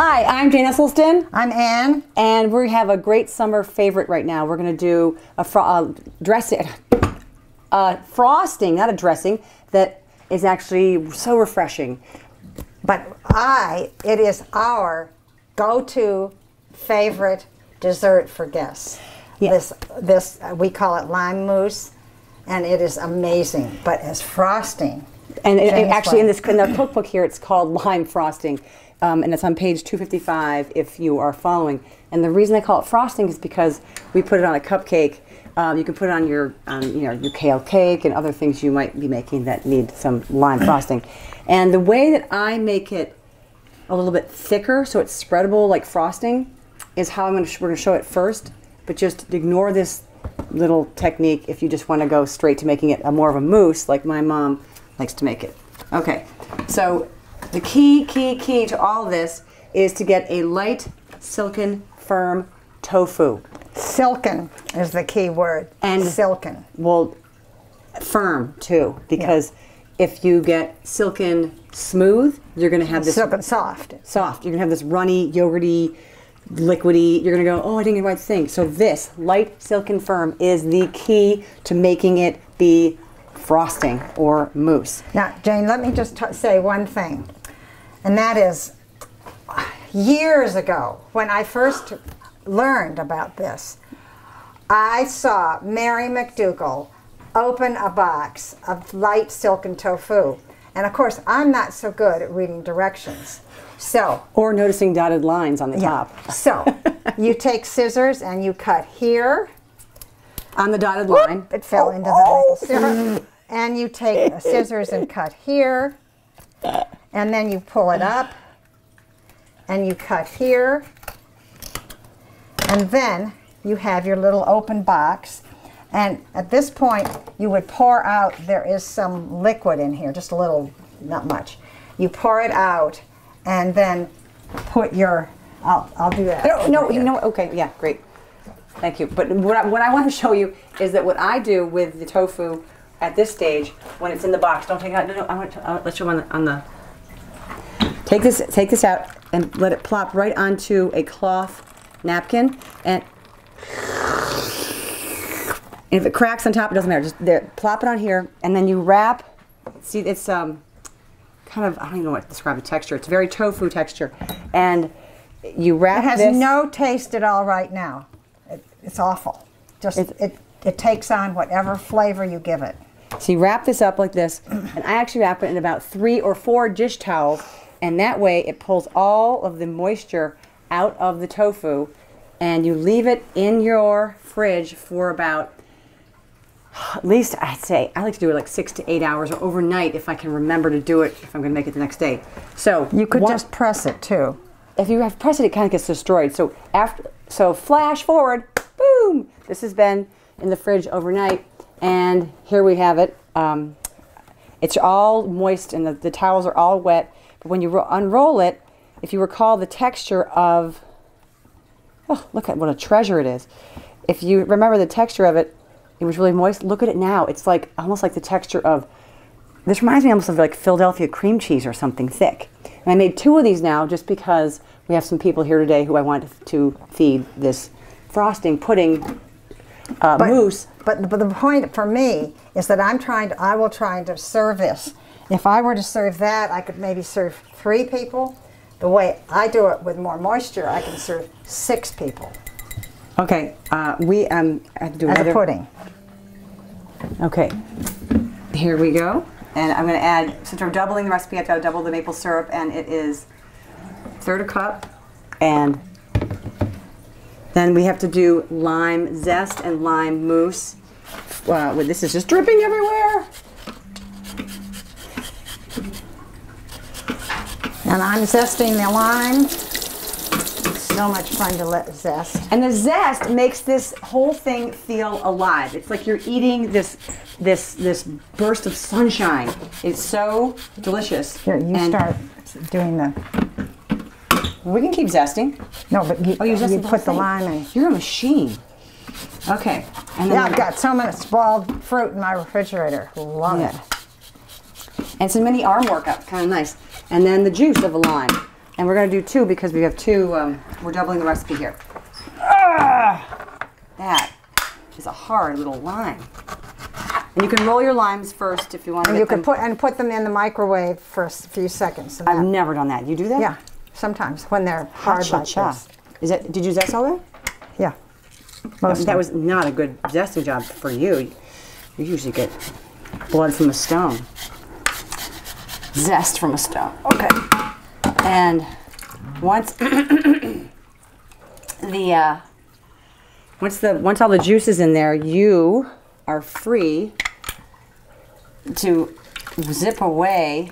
Hi, I'm Jane Esselstyn. I'm Ann. And we have a great summer favorite right now. We're going to do a frosting, not a dressing, that is actually so refreshing. But it is our go-to favorite dessert for guests. Yeah. This we call it lime mousse, and it is amazing. But as frosting, and in the cookbook here, it's called lime frosting, and it's on page 255 if you are following. And the reason they call it frosting is because we put it on a cupcake. You can put it on your your kale cake and other things you might be making that need some lime frosting. And the way that I make it a little bit thicker so it's spreadable like frosting is how we're going to show it first. But just ignore this little technique if you just want to go straight to making it more of a mousse like my mom likes to make it. Okay, so the key to all of this is to get a light, silken, firm tofu. Silken is the key word. And silken. Well, firm too, because if you get silken smooth, you're going to have this... Silken soft. Soft. You're going to have this runny, yogurty, liquidy. You're going to go, oh, I didn't get the right thing. So this, light, silken, firm, is the key to making it be frosting or mousse. Now, Jane, let me just say one thing, and that is years ago, when I first learned about this, I saw Mary McDougall open a box of light silken tofu. And of course, I'm not so good at reading directions. So, or noticing dotted lines on the top. So, you take scissors and you cut here. On the dotted line. It fell into the middle. And you take the scissors and cut here. And then you pull it up. And you cut here. And then you have your little open box. And at this point, you would pour out, there is some liquid in here, just a little, not much. You pour it out. And then put your, I'll do that. No, you know what, okay, yeah, great. Thank you. But what I want to show you is that what I do with the tofu at this stage, when it's in the box, don't take it out, no, I want to, I'll let you on the, take this out and let it plop right onto a cloth napkin. And if it cracks on top, it doesn't matter. Just there, plop it on here, and then you wrap, see it's, kind of, I don't even know what to describe the texture. It's very tofu texture. And you wrap this. It has no taste at all right now. It's awful. Just it takes on whatever flavor you give it. So you wrap this up like this, and I actually wrap it in about 3 or 4 dish towels, and that way it pulls all of the moisture out of the tofu, and you leave it in your fridge for about, at least I'd say, I like to do it like 6 to 8 hours or overnight if I can remember to do it, if I'm going to make it the next day. So you could just press it too. If you have pressed it, it kind of gets destroyed. So flash forward, boom! This has been in the fridge overnight, and here we have it. It's all moist, and the towels are all wet. But when you unroll it, if you recall the texture of, oh, look at what a treasure it is. If you remember the texture of it, it was really moist. Look at it now. It's like almost like the texture of, this reminds me almost of like Philadelphia cream cheese or something thick. And I made 2 of these now just because we have some people here today who I want to feed this frosting pudding mousse. But the point for me is that I will try to serve this. If I were to serve that, I could maybe serve 3 people. The way I do it with more moisture, I can serve 6 people. Okay, I have to do another pudding. Okay, here we go. And I'm going to add, since we're doubling the recipe, I have to double the maple syrup, and it is 1/3 a cup. And then we have to do lime zest and lime mousse. Well, this is just dripping everywhere. And I'm zesting the lime. So much fun to let zest. And the zest makes this whole thing feel alive. It's like you're eating this burst of sunshine. It's so delicious. Here, you start doing the... We can keep zesting. No, but you put the lime in. You're a machine. Okay. And then I've got so much spoiled fruit in my refrigerator. Love it. And so many arm workouts, kind of nice. And then the juice of a lime. And we're going to do two because we have two, we're doubling the recipe here. That is a hard little lime. And you can roll your limes first if you want to. And you can put them in the microwave for a few seconds. I've never done that. You do that? Yeah, sometimes when they're hard like this. Is that, did you zest all that? Yeah. That was not a good zesting job for you. You usually get blood from a stone. Zest from a stone. Okay. And once once all the juice is in there, you are free to zip away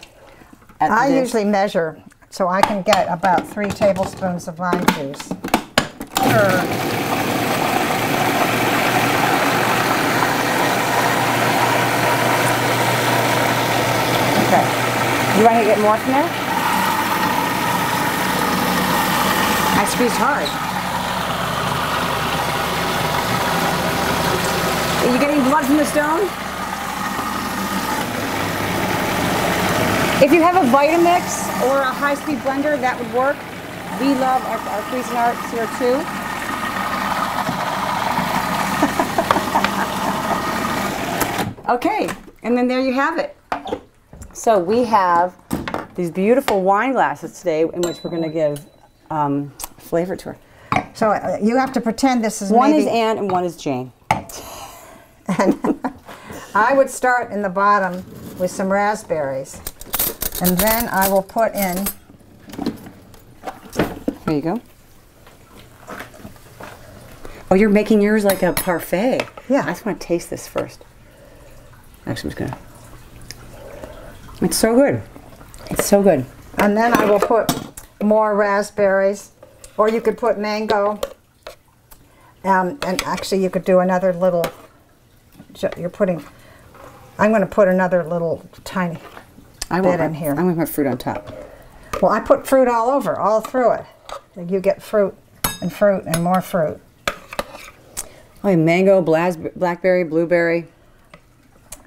at this. I usually measure, so I can get about 3 tablespoons of lime juice per. You want to get more from there? I squeezed hard. Are you getting blood from the stone? If you have a Vitamix or a high-speed blender, that would work. We love our Cuisinart here too. Okay, and then there you have it. So we have these beautiful wine glasses today in which we're going to give flavor to her. So you have to pretend this is one is Ann and one is Jane. And I would start in the bottom with some raspberries. And then I will put in... There you go. Oh, you're making yours like a parfait. Yeah. I just want to taste this first. Actually, I'm just going to... It's so good. It's so good. And then I will put more raspberries, or you could put mango. And actually, you could do another little. You're putting. I'm going to put another little tiny bit in here. I'm going to put fruit on top. Well, I put fruit all over, all through it. You get fruit and more fruit. Oh, mango, blackberry, blueberry.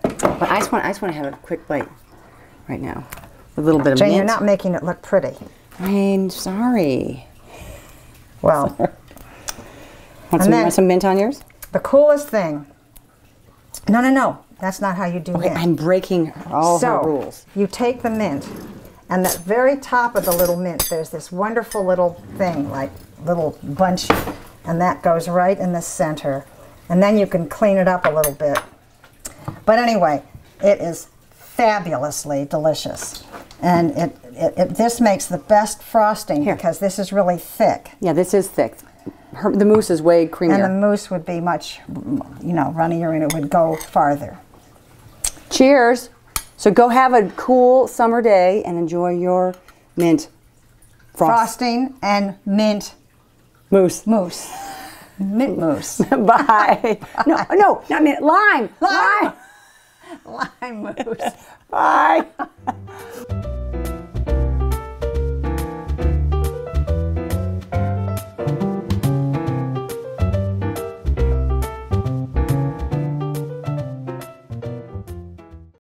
But I just want to have a quick bite. Right now, a little bit of mint. Jane, you're not making it look pretty. I'm sorry. Well, want some mint on yours? The coolest thing. No, no, no. That's not how you do mint. I'm breaking all her rules. You take the mint, and the very top of the little mint, there's this wonderful little thing, like little bunch, and that goes right in the center. And then you can clean it up a little bit. But anyway, it is fabulously delicious, and this makes the best frosting here, because this is really thick. Yeah, this is thick. The mousse is way creamier. And the mousse would be much, you know, runnier, and it would go farther. Cheers. So go have a cool summer day and enjoy your mint frosting and mint mousse. Mint mousse. Bye. No, no, not mint. Lime. Lime mousse. Bye.